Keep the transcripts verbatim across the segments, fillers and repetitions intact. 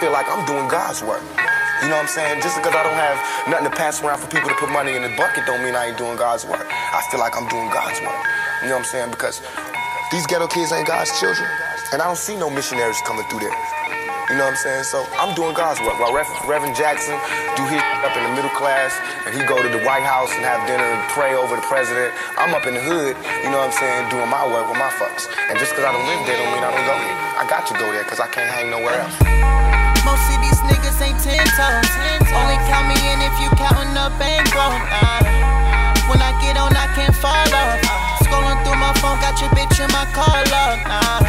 feel like I'm doing God's work. You know what I'm saying? Just because I don't have nothing to pass around for people to put money in the bucket don't mean I ain't doing God's work. I feel like I'm doing God's work. You know what I'm saying? Because these ghetto kids ain't God's children, and I don't see no missionaries coming through there. You know what I'm saying? So I'm doing God's work. While Reverend Jackson do his up in the middle class, and he go to the White House and have dinner and pray over the president, I'm up in the hood, you know what I'm saying, doing my work with my fucks. And just because I don't live there don't mean I don't go there. I got to go there because I can't hang nowhere else. Most of these niggas ain't ten toes. Only count me in if you counting up and growing. Uh, when I get on, I can't fall off. Scrolling through my phone, got your bitch in my car log. Uh,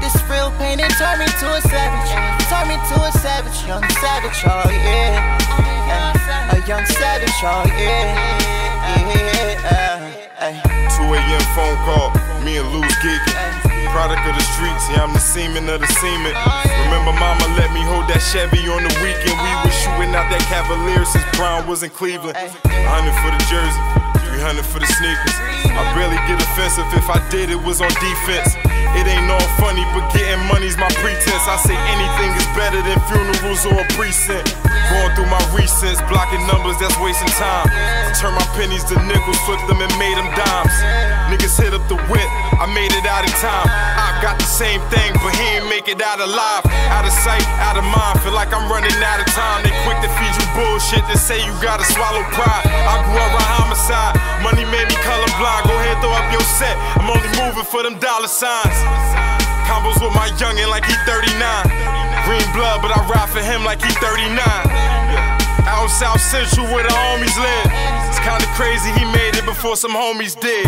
This real pain, it turned me to a savage. Turned me to a savage, young savage, oh yeah. A young savage, oh yeah, yeah. two A M phone call, me and Lou's geeking. Product of the streets, yeah, I'm the semen of the semen. Remember mama let me hold that Chevy on the weekend. We was shooting out that Cavalier since Brown was in Cleveland. One hundred for the jersey, three hundred for the sneakers. I barely get offensive, if I did it was on defense. It ain't all funny, but getting money's my pretense. I say anything is better than funerals or a precinct. Going through my recents, blocking numbers, that's wasting time. Turn my pennies to nickels, flipped them and made them dimes. Niggas hit up the whip, I made it out in time. I got the same thing, but he ain't make it out alive. Out of sight, out of mind, feel like I'm running out of time. They quick to feed you bullshit, they say you gotta swallow pride. I grew up around homicide, money made me colorblind. Go ahead, throw up your set, I'm only moving for them dollar signs. Combos with my youngin' like he thirty-nine. Green blood, but I ride for him like he thirty-nine. Out South Central where the homies live. It's kinda crazy he made it before some homies did.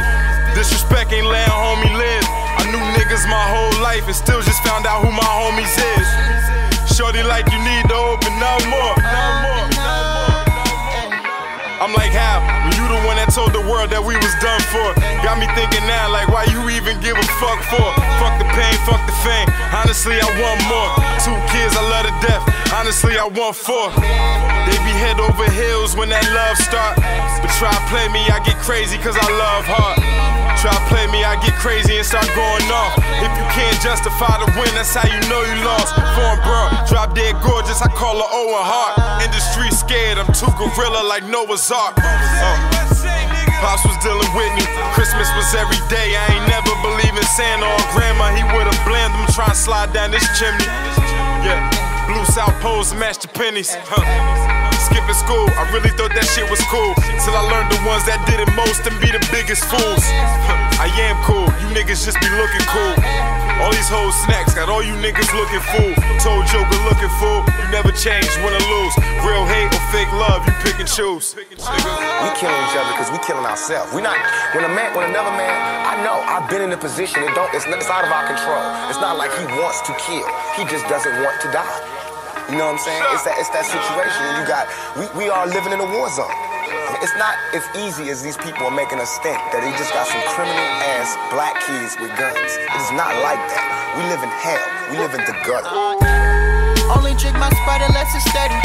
Disrespect ain't letting homie live. I knew niggas my whole life and still just found out who my homies is. Shorty like you need to open up more. I'm like, how? When you the one that told the world that we was done for. Got me thinking now, like, why you even give a fuck for? Fuck the pain, fuck the fame. Honestly, I want more. Two kids, I love to death. Honestly, I want four. They be head over heels when that love start. But try play me, I get crazy, cause I love hard. Try play me, I get crazy and start going off. If you can't justify the win, that's how you know you lost. Foreign bro, drop dead gorgeous, I call her Owen Hart. Industry scared, I'm too gorilla like Noah's Ark. Uh, Pops was dealing with me, Christmas was every day. I ain't never believe in Santa or Grandma. He would've blamed them, try to slide down this chimney. Yeah, blue South Poles and match the pennies. Huh. Skipping school, I really thought that shit was cool. Till I learned the ones that did it most and be the biggest fools. I am cool, you niggas just be looking cool. All these whole snacks got all you niggas looking fool. Told you good looking fool, you never change, win or lose. Real hate or fake love, you pick and choose. We killing each other because we killing ourselves. We not, when a man, when another man, I know, I've been in a position, it don't, it's, it's out of our control. It's not like he wants to kill, he just doesn't want to die. You know what I'm saying? It's that, it's that situation you got, we, we are living in a war zone. It's not as easy as these people are making us think that they just got some criminal ass black kids with guns. It is not like that. We live in hell. We live in the gutter. Only drink my Sprite unless it's dirty.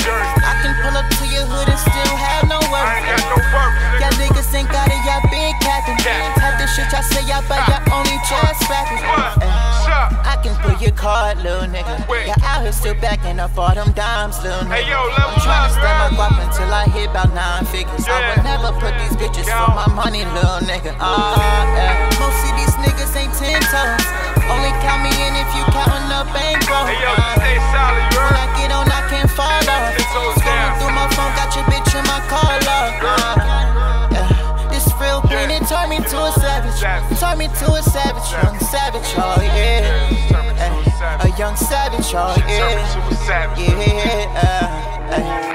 I can pull up to your hood and still have no work. Y'all niggas ain't got it, y'all big capping. Half the shit y'all say y'all buy, y'all only just rapping. I can pull your card, little nigga. Yeah, out here still backing up all them dimes, little nigga. Hey, yo, I'm tryna stay my guap until I hit about nine figures. Yeah. I will never put these bitches yeah. for my money, little nigga. Oh, yeah. Most of these niggas ain't ten toes. Only count me in if you countin' up ain't bro. Hey, yo, stay solid, you heard? When I get on, I can't fall off. Scrolling through my phone, got your bitch in my car log. Uh, yeah. This real pain, it turned me to a savage. Turned me to a savage, young savage, oh yeah. A young savage, oh yeah, yeah, yeah.